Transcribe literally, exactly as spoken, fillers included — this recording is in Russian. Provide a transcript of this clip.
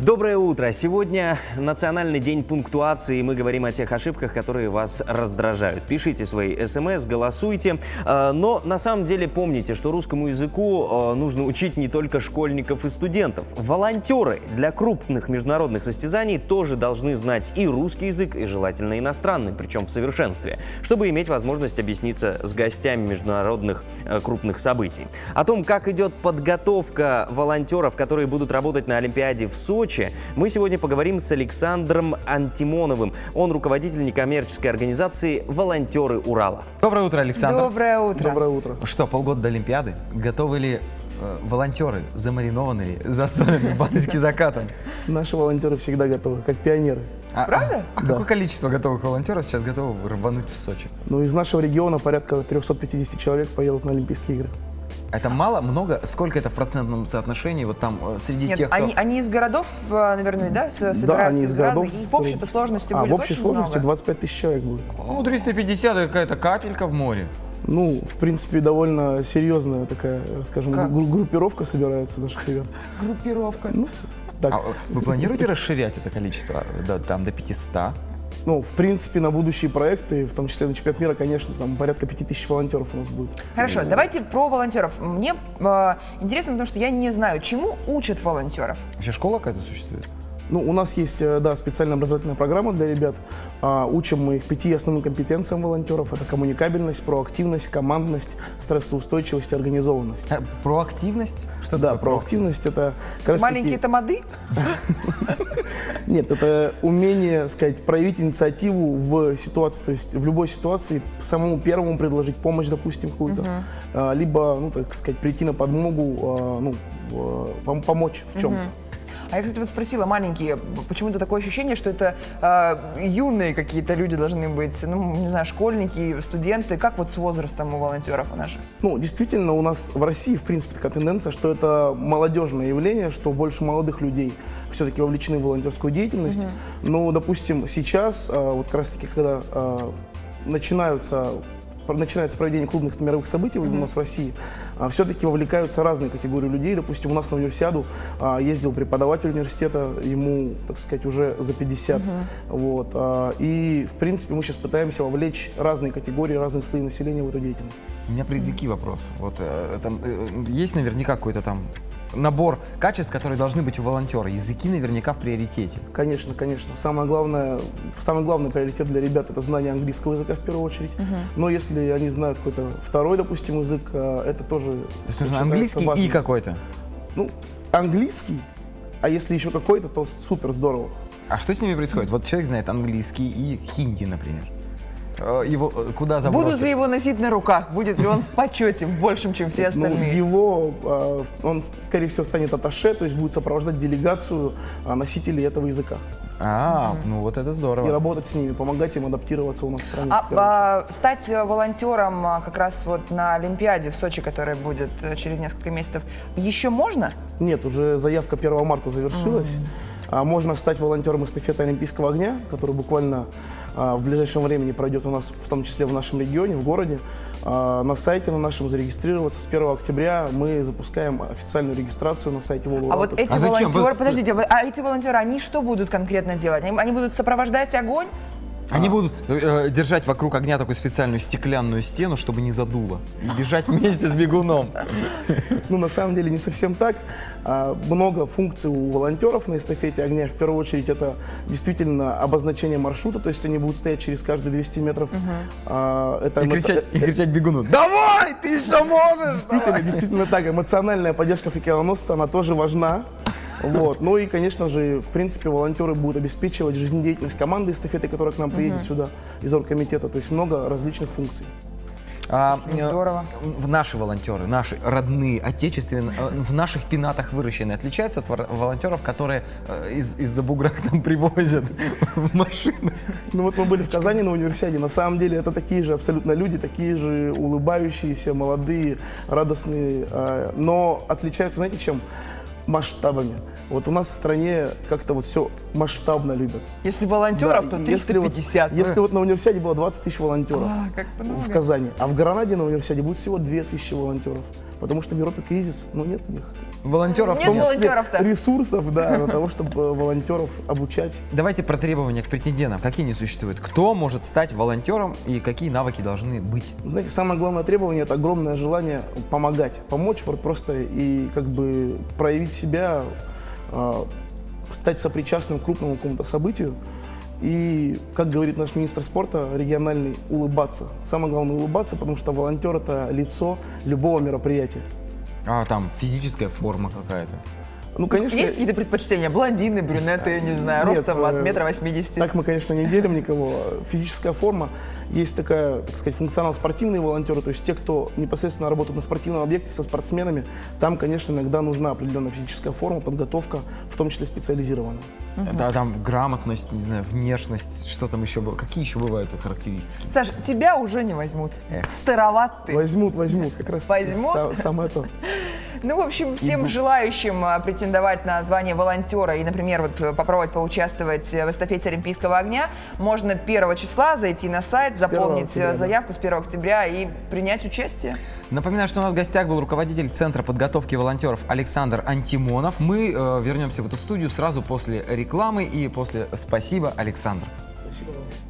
Доброе утро! Сегодня национальный день пунктуации. Мы говорим о тех ошибках, которые вас раздражают. Пишите свои смс, голосуйте. Но на самом деле помните, что русскому языку нужно учить не только школьников и студентов. Волонтеры для крупных международных состязаний тоже должны знать и русский язык, и желательно иностранный, причем в совершенстве, чтобы иметь возможность объясниться с гостями международных крупных событий. О том, как идет подготовка волонтеров, которые будут работать на Олимпиаде в Сочи, мы сегодня поговорим с Александром Антимоновым. Он руководитель некоммерческой организации «Волонтеры Урала». Доброе утро, Александр. Доброе утро. Доброе утро. Что, полгода до Олимпиады? Готовы ли э, волонтеры, замаринованные, засоленные баночки закатом? Наши волонтеры всегда готовы, как пионеры. А, Правда? А, а да. Какое количество готовых волонтеров сейчас готовы рвануть в Сочи? Ну, из нашего региона порядка трёхсот пятидесяти человек поедут на Олимпийские игры. Это мало, много? Сколько это в процентном соотношении вот там среди Нет, тех, кто... они, они из городов, наверное, да, собираются? Да, они из городов. Разных, с... в общей сложности а, будет в общей очень сложности много. двадцать пять тысяч человек будет. Ну, триста пятьдесят – это какая-то капелька в море. Ну, в принципе, довольно серьезная такая, скажем, как? группировка собирается наших ребят. Группировка. Ну, так. А вы планируете расширять это количество до, там, до пятисот? Ну, в принципе, на будущие проекты, в том числе на чемпионат мира, конечно, там порядка пяти тысяч волонтеров у нас будет. Хорошо, да. Давайте про волонтеров. Мне э, интересно, потому что я не знаю, чему учат волонтеров. Вообще школа какая-то существует? Ну, у нас есть, да, специальная образовательная программа для ребят. А, учим мы их пяти основным компетенциям волонтеров. Это коммуникабельность, проактивность, командность, стрессоустойчивость и организованность. А, проактивность? Что да, проактивность – это… Маленькие тамады? Нет, это умение, сказать, проявить инициативу в ситуации. То есть в любой ситуации самому первому предложить помощь, допустим, какую-то. Либо, ну, так сказать, прийти на подмогу, ну, помочь в чем-то. А я, кстати, вот спросила, маленькие, почему-то такое ощущение, что это э, юные какие-то люди должны быть, ну, не знаю, школьники, студенты. Как вот с возрастом у волонтеров у наших? Ну, действительно, у нас в России, в принципе, такая тенденция, что это молодежное явление, что больше молодых людей все-таки вовлечены в волонтерскую деятельность. Mm-hmm. Ну, допустим, сейчас, э, вот как раз-таки, когда э, начинаются... начинается проведение клубных мировых событий mm-hmm. у нас в России, а, все-таки вовлекаются разные категории людей. Допустим, у нас на универсиаду а, ездил преподаватель университета, ему, так сказать, уже за пятьдесят. Mm-hmm. вот, а, и, в принципе, мы сейчас пытаемся вовлечь разные категории, разные слои населения в эту деятельность. У меня про языки вопрос. Вот, э, там, э, есть наверняка какой-то там набор качеств, которые должны быть у волонтера. Языки наверняка в приоритете. Конечно, конечно. Самое главное, самый главный приоритет для ребят – это знание английского языка в первую очередь. Угу. Но если они знают какой-то второй, допустим, язык, это тоже… То есть нужно английский важным. И какой-то? Ну, английский, а если еще какой-то, то супер, здорово. А что с ними происходит? Вот человек знает английский и хинди, например. Его куда забросить? Будут ли его носить на руках? Будет ли он в почете в большем, чем все остальные? Ну, его, он, скорее всего, станет атташе, то есть будет сопровождать делегацию носителей этого языка. А, mm-hmm. ну вот это здорово. И работать с ними, помогать им адаптироваться у нас в стране. А, в а, стать волонтером как раз вот на Олимпиаде в Сочи, которая будет через несколько месяцев, еще можно? Нет, уже заявка первого марта завершилась. Mm-hmm. Можно стать волонтером эстафеты Олимпийского огня, который буквально а, в ближайшем времени пройдет у нас, в том числе в нашем регионе, в городе. А, на сайте на нашем зарегистрироваться. С первого октября мы запускаем официальную регистрацию на сайте Волонтеры. А вот эти а волонтеры, вы... подождите, а эти волонтеры, они что будут конкретно делать? Они, они будут сопровождать огонь? Они а. будут э, держать вокруг огня такую специальную стеклянную стену, чтобы не задуло, и бежать вместе с бегуном. Ну, на самом деле, не совсем так. А, много функций у волонтеров на эстафете огня. В первую очередь, это действительно обозначение маршрута, то есть они будут стоять через каждые двести метров. Угу. А, это и, эмо... кричать, и кричать бегуну. Давай, ты еще можешь! Действительно, давай! Действительно так. Эмоциональная поддержка факелоносца, она тоже важна. Вот. Ну и, конечно же, в принципе, волонтеры будут обеспечивать жизнедеятельность команды эстафеты, которая к нам приедет угу. сюда из оргкомитета. То есть много различных функций. А, здорово. Наши волонтеры, наши родные, отечественные, в наших пенатах выращенные, отличаются от волонтеров, которые из, из-за бугра к нам привозят в машины? Ну вот мы были в Казани на универсиаде. На самом деле это такие же абсолютно люди, такие же улыбающиеся, молодые, радостные. Но отличаются, знаете, чем? Масштабами. Вот у нас в стране как-то вот все масштабно любят. Если волонтеров, да, то триста пятьдесят. Если вот, если вот на универсиаде было двадцать тысяч волонтеров а, как в Казани, а в Гранаде на универсиаде будет всего две тысячи волонтеров, потому что в Европе кризис, но нет у них. Волонтеров, в том числе ресурсов, да, для того, чтобы волонтеров обучать. Давайте про требования к претендентам. Какие они существуют? Кто может стать волонтером и какие навыки должны быть? Знаете, самое главное требование – это огромное желание помогать, помочь вот просто и как бы проявить себя, стать сопричастным к крупному какому-то событию. И, как говорит наш министр спорта региональный, улыбаться. Самое главное – улыбаться, потому что волонтер – это лицо любого мероприятия. А там физическая форма какая-то? Ну, конечно... Есть какие-то предпочтения? Блондины, брюнеты, я не знаю, нет, ростом от метра восьмидесяти? Так мы, конечно, не делим никого. Физическая форма. Есть такая, так сказать, функционал спортивные волонтеры, то есть те, кто непосредственно работает на спортивном объекте со спортсменами, там, конечно, иногда нужна определенная физическая форма, подготовка, в том числе специализированная. Угу. Да, там грамотность, не знаю, внешность, что там еще было, какие еще бывают характеристики? Саша, тебя уже не возьмут. Эх. Староват ты. Возьмут, возьмут, как раз возьмут? Самое то. Ну, в общем, всем желающим претендовать на звание волонтера и, например, вот попробовать поучаствовать в эстафете Олимпийского огня, можно первого числа зайти на сайт, заполнить заявку с первого октября и принять участие. Напоминаю, что у нас в гостях был руководитель Центра подготовки волонтеров Александр Антимонов. Мы э, вернемся в эту студию сразу после рекламы и после «Спасибо, Александр». Спасибо вам.